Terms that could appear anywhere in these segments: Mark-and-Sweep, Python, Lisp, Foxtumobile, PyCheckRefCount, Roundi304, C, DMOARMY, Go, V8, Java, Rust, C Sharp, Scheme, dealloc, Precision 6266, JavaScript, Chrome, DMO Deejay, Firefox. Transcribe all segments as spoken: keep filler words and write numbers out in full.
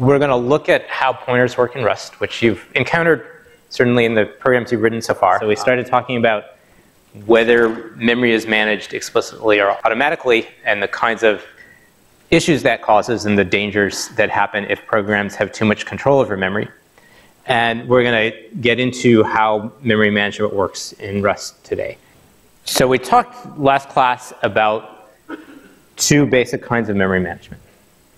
We're going to look at how pointers work in Rust, which you've encountered certainly in the programs you've written so far. So we started talking about whether memory is managed explicitly or automatically, and the kinds of issues that causes and the dangers that happen if programs have too much control over memory. And we're going to get into how memory management works in Rust today. So we talked last class about two basic kinds of memory management.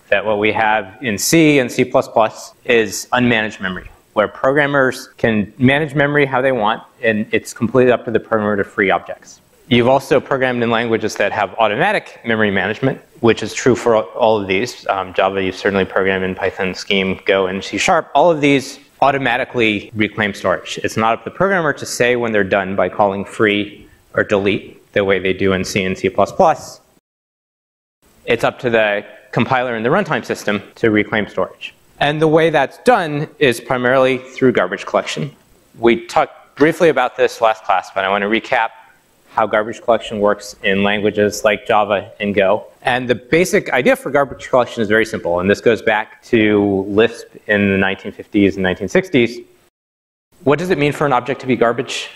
That what we have in C and C plus plus is unmanaged memory, where programmers can manage memory how they want, and it's completely up to the programmer to free objects. You've also programmed in languages that have automatic memory management, which is true for all of these. Um, Java, you've certainly programmed in Python, Scheme, Go, and C Sharp. All of these automatically reclaim storage. It's not up to the programmer to say when they're done by calling free or delete the way they do in C and C plus plus. It's up to the compiler and the runtime system to reclaim storage. And the way that's done is primarily through garbage collection. We talked briefly about this last class, but I want to recap how garbage collection works in languages like Java and Go. And the basic idea for garbage collection is very simple, and this goes back to Lisp in the nineteen fifties and nineteen sixties. What does it mean for an object to be garbage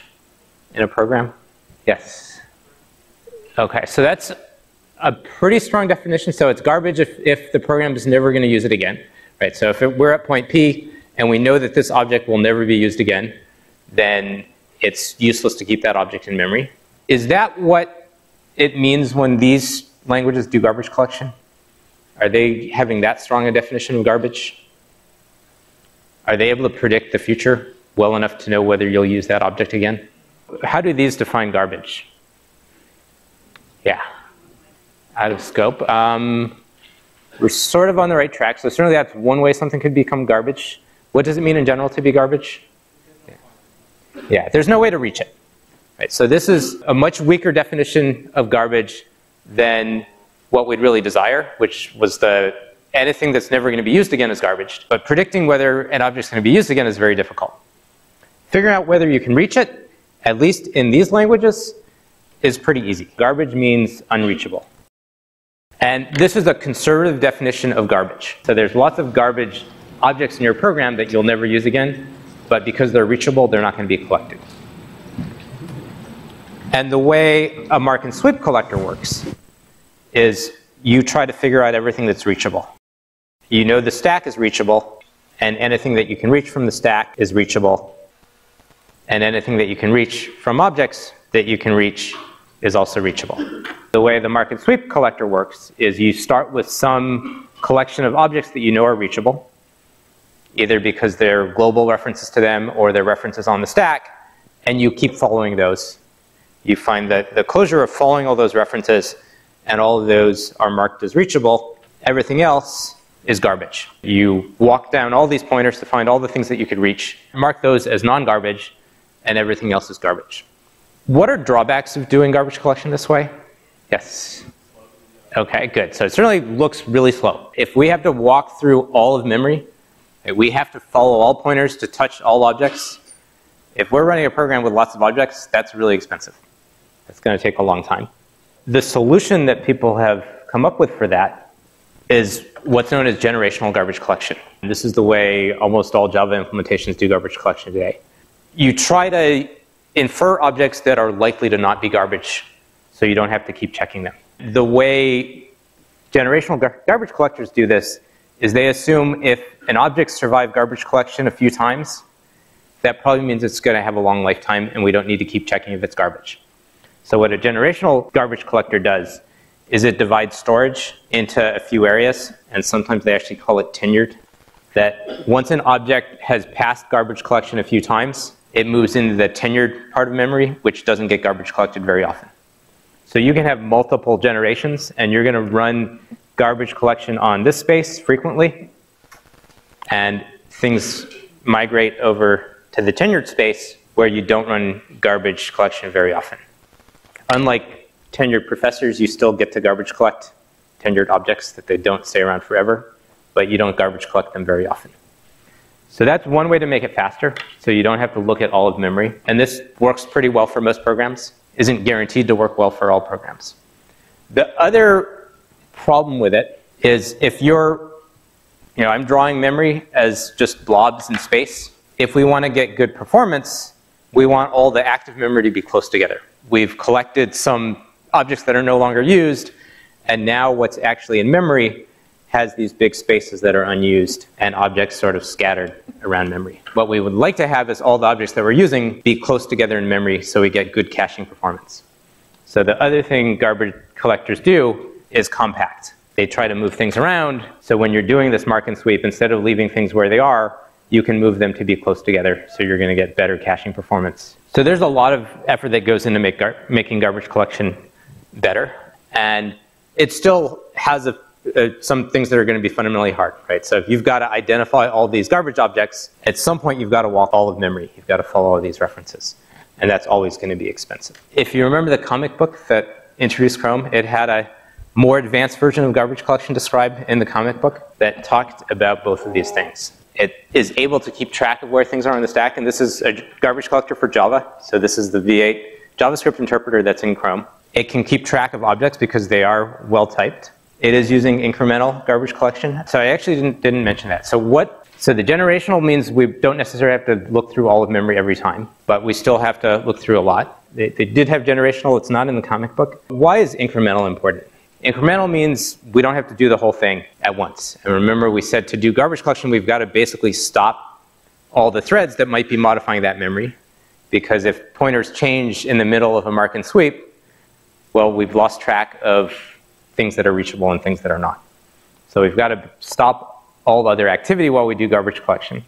in a program? Yes. Okay, so that's a pretty strong definition. So it's garbage if, if the program is never going to use it again. Right? So if it, we're at point P, and we know that this object will never be used again, then it's useless to keep that object in memory. Is that what it means when these languages do garbage collection? Are they having that strong a definition of garbage? Are they able to predict the future well enough to know whether you'll use that object again? How do these define garbage? Yeah, out of scope. Um, we're sort of on the right track, so certainly that's one way something could become garbage. What does it mean in general to be garbage? Yeah, yeah, there's no way to reach it. Right, so this is a much weaker definition of garbage than what we'd really desire, which was the anything that's never going to be used again is garbage. But predicting whether an object's going to be used again is very difficult. Figuring out whether you can reach it, at least in these languages, is pretty easy. Garbage means unreachable. And this is a conservative definition of garbage. So there's lots of garbage objects in your program that you'll never use again, but because they're reachable, they're not going to be collected. And the way a mark and sweep collector works is you try to figure out everything that's reachable. You know the stack is reachable, and anything that you can reach from the stack is reachable, and anything that you can reach from objects that you can reach is also reachable. The way the mark and sweep collector works is you start with some collection of objects that you know are reachable, either because they're global references to them or they're references on the stack, and you keep following those. You find that the closure of following all those references, and all of those are marked as reachable. Everything else is garbage. You walk down all these pointers to find all the things that you could reach, mark those as non-garbage, and everything else is garbage. What are drawbacks of doing garbage collection this way? Yes. Okay, good. So it certainly looks really slow. If we have to walk through all of memory, we have to follow all pointers to touch all objects. If we're running a program with lots of objects, that's really expensive. It's going to take a long time. The solution that people have come up with for that is what's known as generational garbage collection. And this is the way almost all Java implementations do garbage collection today. You try to infer objects that are likely to not be garbage, so you don't have to keep checking them. The way generational gar- garbage collectors do this is they assume if an object survived garbage collection a few times, that probably means it's going to have a long lifetime, and we don't need to keep checking if it's garbage. So what a generational garbage collector does is it divides storage into a few areas, and sometimes they actually call it tenured. That once an object has passed garbage collection a few times, it moves into the tenured part of memory, which doesn't get garbage collected very often. So you can have multiple generations, and you're going to run garbage collection on this space frequently, and things migrate over to the tenured space where you don't run garbage collection very often. Unlike tenured professors, you still get to garbage collect tenured objects that they don't stay around forever, but you don't garbage collect them very often. So that's one way to make it faster, so you don't have to look at all of memory. And this works pretty well for most programs. Isn't guaranteed to work well for all programs. The other problem with it is if you're you know, I'm drawing memory as just blobs in space. If we want to get good performance, we want all the active memory to be close together. We've collected some objects that are no longer used, and now what's actually in memory has these big spaces that are unused and objects sort of scattered around memory. What we would like to have is all the objects that we're using be close together in memory so we get good caching performance. So the other thing garbage collectors do is compact. They try to move things around, so when you're doing this mark and sweep, instead of leaving things where they are, you can move them to be close together, so you're going to get better caching performance. So there's a lot of effort that goes into make gar making garbage collection better, and it still has a, a, some things that are going to be fundamentally hard, right? So if you've got to identify all these garbage objects, at some point you've got to walk all of memory. You've got to follow all these references, and that's always going to be expensive. If you remember the comic book that introduced Chrome, it had a more advanced version of garbage collection described in the comic book that talked about both of these things. It is able to keep track of where things are on the stack, and this is a garbage collector for Java. So this is the V eight JavaScript interpreter that's in Chrome. It can keep track of objects because they are well typed. It is using incremental garbage collection. So I actually didn't, didn't mention that. So what? So the generational means we don't necessarily have to look through all of memory every time, but we still have to look through a lot. They, they did have generational. It's not in the comic book. Why is incremental important? Incremental means we don't have to do the whole thing at once. And remember, we said to do garbage collection, we've got to basically stop all the threads that might be modifying that memory, because if pointers change in the middle of a mark and sweep, well, we've lost track of things that are reachable and things that are not. So we've got to stop all other activity while we do garbage collection.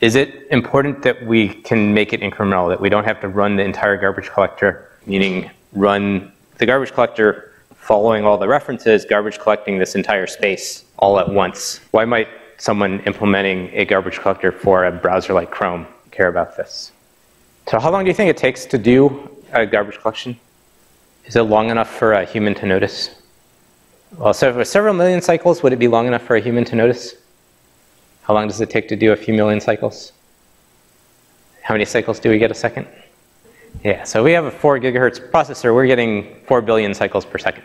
Is it important that we can make it incremental, that we don't have to run the entire garbage collector, meaning run the garbage collector following all the references, garbage collecting this entire space all at once? Why might someone implementing a garbage collector for a browser like Chrome care about this? So how long do you think it takes to do a garbage collection? Is it long enough for a human to notice? Well, so for several million cycles, would it be long enough for a human to notice? How long does it take to do a few million cycles? How many cycles do we get a second? Yeah, so we have a four gigahertz processor. We're getting four billion cycles per second.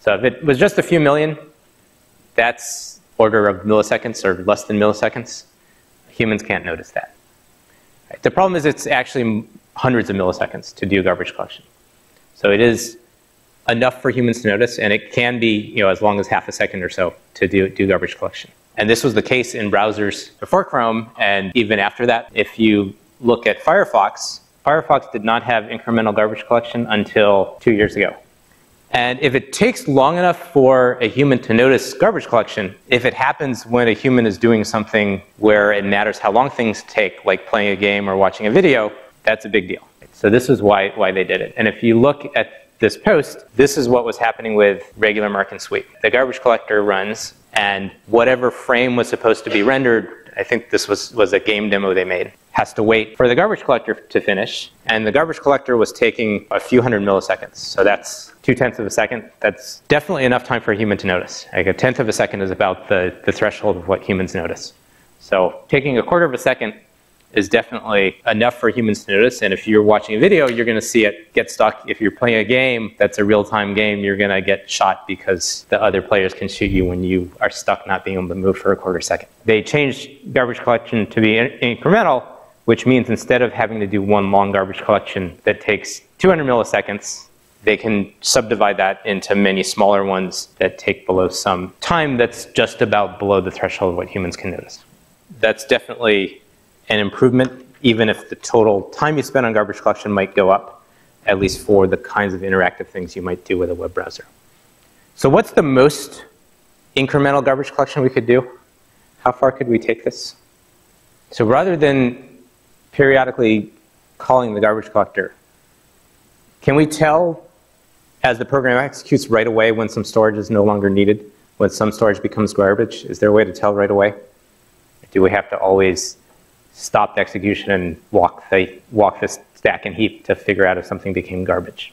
So if it was just a few million, that's order of milliseconds or less than milliseconds. Humans can't notice that. Right. The problem is it's actually hundreds of milliseconds to do garbage collection. So it is enough for humans to notice, and it can be, you know, as long as half a second or so to do, do garbage collection. And this was the case in browsers before Chrome, and even after that. If you look at Firefox, Firefox did not have incremental garbage collection until two years ago. And if it takes long enough for a human to notice garbage collection, if it happens when a human is doing something where it matters how long things take, like playing a game or watching a video, that's a big deal. So this is why, why they did it. And if you look at this post, this is what was happening with regular mark and sweep. The garbage collector runs, and whatever frame was supposed to be rendered, I think this was, was a game demo they made, has to wait for the garbage collector to finish, and the garbage collector was taking a few hundred milliseconds. So that's two tenths of a second. That's definitely enough time for a human to notice. Like a tenth of a second is about the, the threshold of what humans notice. So taking a quarter of a second is definitely enough for humans to notice, and if you're watching a video, you're gonna see it get stuck. If you're playing a game that's a real-time game, you're gonna get shot because the other players can shoot you when you are stuck not being able to move for a quarter second. They changed garbage collection to be in incremental, which means instead of having to do one long garbage collection that takes two hundred milliseconds, they can subdivide that into many smaller ones that take below some time that's just about below the threshold of what humans can notice. That's definitely an improvement, even if the total time you spend on garbage collection might go up, at least for the kinds of interactive things you might do with a web browser. So what's the most incremental garbage collection we could do? How far could we take this? So rather than periodically calling the garbage collector, can we tell as the program executes right away when some storage is no longer needed, when some storage becomes garbage? Is there a way to tell right away? Do we have to always stop the execution and walk the, walk the stack and heap to figure out if something became garbage?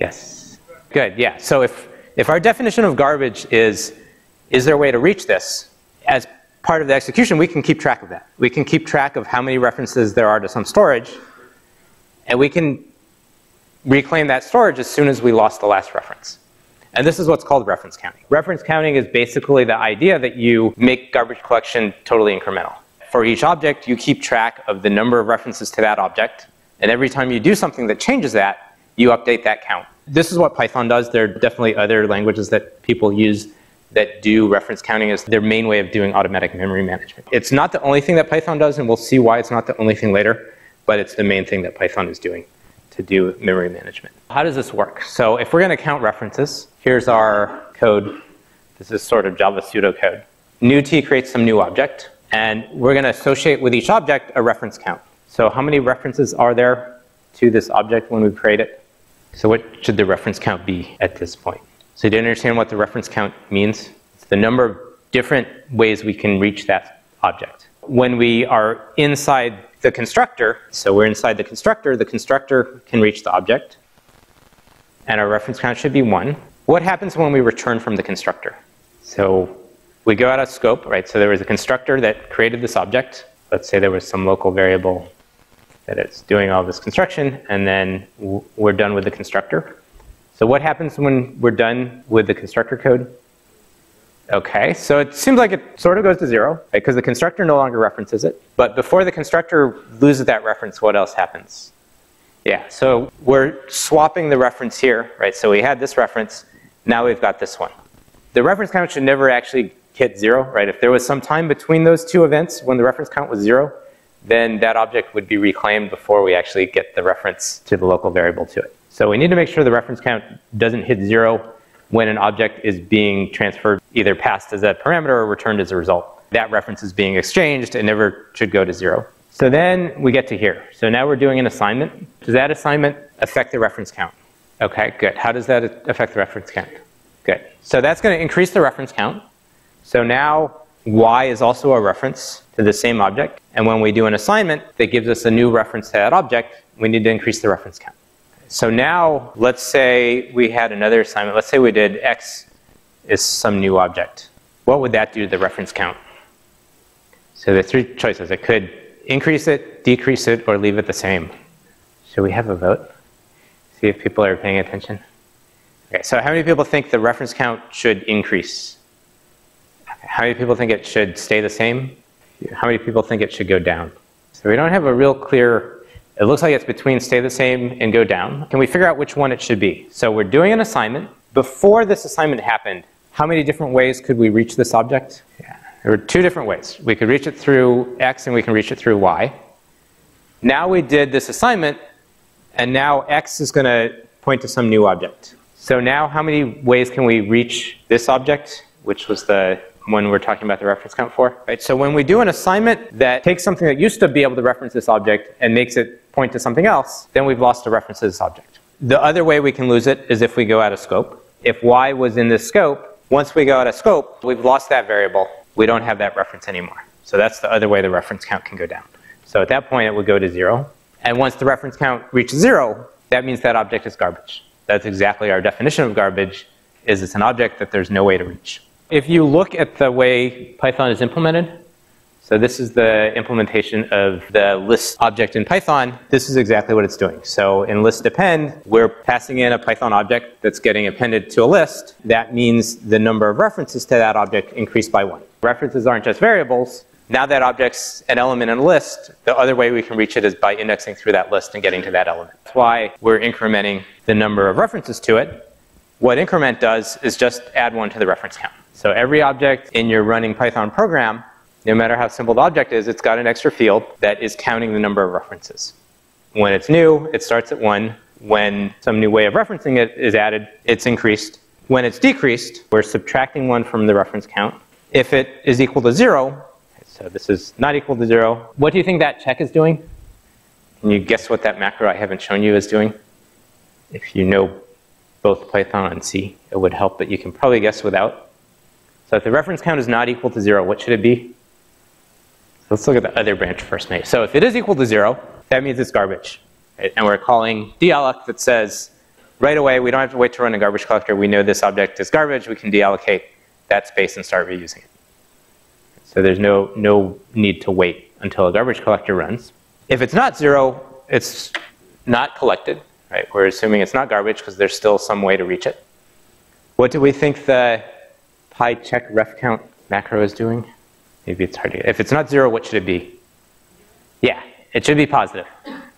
Yes. Good, yeah. So if, if our definition of garbage is, is there a way to reach this? As part of the execution, we can keep track of that. We can keep track of how many references there are to some storage, and we can reclaim that storage as soon as we lost the last reference. And this is what's called reference counting. Reference counting is basically the idea that you make garbage collection totally incremental. For each object, you keep track of the number of references to that object, and every time you do something that changes that, you update that count. This is what Python does. There are definitely other languages that people use that do reference counting as their main way of doing automatic memory management. It's not the only thing that Python does, and we'll see why it's not the only thing later, but it's the main thing that Python is doing to do memory management. How does this work? So if we're going to count references, here's our code. This is sort of Java pseudocode. New T creates some new object, and we're going to associate with each object a reference count. So how many references are there to this object when we create it? So what should the reference count be at this point? So you didn't understand what the reference count means? It's the number of different ways we can reach that object. When we are inside the constructor, so we're inside the constructor, the constructor can reach the object, and our reference count should be one. What happens when we return from the constructor? So we go out of scope, right? So there was a constructor that created this object. Let's say there was some local variable that it's doing all this construction, and then we're done with the constructor. So what happens when we're done with the constructor code? Okay, so it seems like it sort of goes to zero, right? Because the constructor no longer references it. But before the constructor loses that reference, what else happens? Yeah, so we're swapping the reference here, right? So we had this reference, now we've got this one. The reference count should never actually hit zero, right? If there was some time between those two events when the reference count was zero, then that object would be reclaimed before we actually get the reference to the local variable to it. So we need to make sure the reference count doesn't hit zero when an object is being transferred, either passed as a parameter or returned as a result. That reference is being exchanged and never should go to zero. So then we get to here. So now we're doing an assignment. Does that assignment affect the reference count? Okay, good. How does that affect the reference count? Good. So that's going to increase the reference count. So now y is also a reference to the same object. And when we do an assignment that gives us a new reference to that object, we need to increase the reference count. So now, let's say we had another assignment. Let's say we did x is some new object. What would that do to the reference count? So there's three choices. It could increase it, decrease it, or leave it the same. Should we have a vote? See if people are paying attention. Okay, so how many people think the reference count should increase? How many people think it should stay the same? How many people think it should go down? So we don't have a real clear, it looks like it's between stay the same and go down. Can we figure out which one it should be? So we're doing an assignment. Before this assignment happened, how many different ways could we reach this object? Yeah. There were two different ways. We could reach it through x and we can reach it through y. Now we did this assignment and now x is going to point to some new object. So now how many ways can we reach this object, which was the when we're talking about the reference count for. Right, so when we do an assignment that takes something that used to be able to reference this object and makes it point to something else, then we've lost the reference to this object. The other way we can lose it is if we go out of scope. If y was in this scope, once we go out of scope, we've lost that variable. We don't have that reference anymore. So that's the other way the reference count can go down. So at that point, it would go to zero. And once the reference count reaches zero, that means that object is garbage. That's exactly our definition of garbage, is it's an object that there's no way to reach. If you look at the way Python is implemented, so this is the implementation of the Lisp object in Python, this is exactly what it's doing. So in Lisp append, we're passing in a Python object that's getting appended to a list. That means the number of references to that object increased by one. References aren't just variables. Now that object's an element in a list, the other way we can reach it is by indexing through that list and getting to that element. That's why we're incrementing the number of references to it. What increment does is just add one to the reference count. So every object in your running Python program, no matter how simple the object is, it's got an extra field that is counting the number of references. When it's new, it starts at one. When some new way of referencing it is added, it's increased. When it's decreased, we're subtracting one from the reference count. If it is equal to zero, so this is not equal to zero, what do you think that check is doing? Can you guess what that macro I haven't shown you is doing? If you know both Python and C, it would help, but you can probably guess without. So if the reference count is not equal to zero, what should it be? Let's look at the other branch first, mate. So if it is equal to zero, that means it's garbage. Right? And we're calling dealloc that says, right away, we don't have to wait to run a garbage collector. We know this object is garbage. We can deallocate that space and start reusing it. So there's no, no need to wait until a garbage collector runs. If it's not zero, it's not collected. Right? We're assuming it's not garbage because there's still some way to reach it. What do we think the PyCheckRefCount macro is doing? Maybe it's hard to get. If it's not zero, what should it be? Yeah, it should be positive.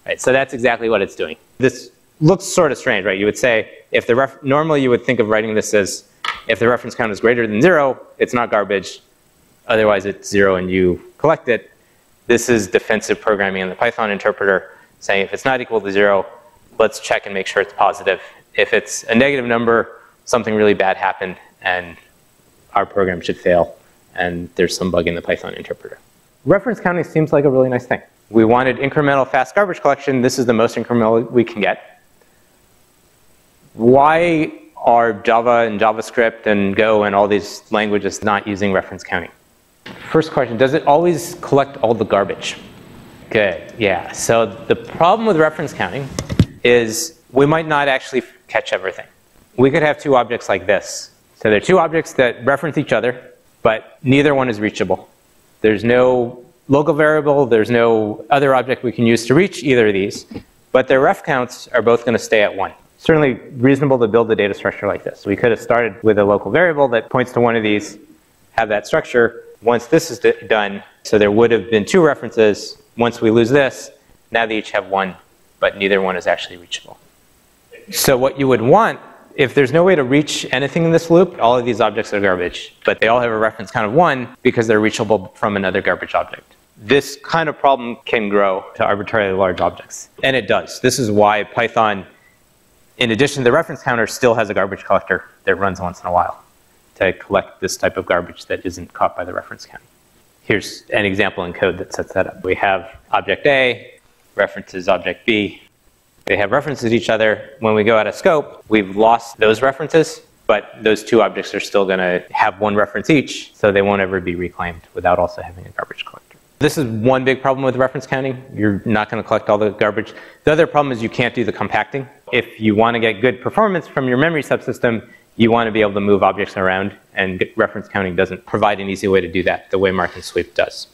Right, so that's exactly what it's doing. This looks sort of strange, right? You would say, if the ref normally you would think of writing this as, if the reference count is greater than zero, it's not garbage. Otherwise, it's zero and you collect it. This is defensive programming in the Python interpreter, saying if it's not equal to zero, let's check and make sure it's positive. If it's a negative number, something really bad happened, and our program should fail, and there's some bug in the Python interpreter. Reference counting seems like a really nice thing. We wanted incremental fast garbage collection. This is the most incremental we can get. Why are Java and JavaScript and Go and all these languages not using reference counting? First question, does it always collect all the garbage? Good, yeah. So the problem with reference counting is we might not actually catch everything. We could have two objects like this. So there are two objects that reference each other, but neither one is reachable. There's no local variable, there's no other object we can use to reach either of these, but their ref counts are both going to stay at one. Certainly reasonable to build a data structure like this. We could have started with a local variable that points to one of these, have that structure. Once this is done, so there would have been two references. Once we lose this, now they each have one, but neither one is actually reachable. So what you would want, if there's no way to reach anything in this loop, all of these objects are garbage, but they all have a reference count of one because they're reachable from another garbage object. This kind of problem can grow to arbitrarily large objects, and it does. This is why Python, in addition to the reference counter, still has a garbage collector that runs once in a while to collect this type of garbage that isn't caught by the reference counting. Here's an example in code that sets that up. We have object A, references object B. They have references to each other. When we go out of scope, we've lost those references, but those two objects are still going to have one reference each, so they won't ever be reclaimed without also having a garbage collector. This is one big problem with reference counting. You're not going to collect all the garbage. The other problem is you can't do the compacting. If you want to get good performance from your memory subsystem, you want to be able to move objects around, and reference counting doesn't provide an easy way to do that the way mark and sweep does.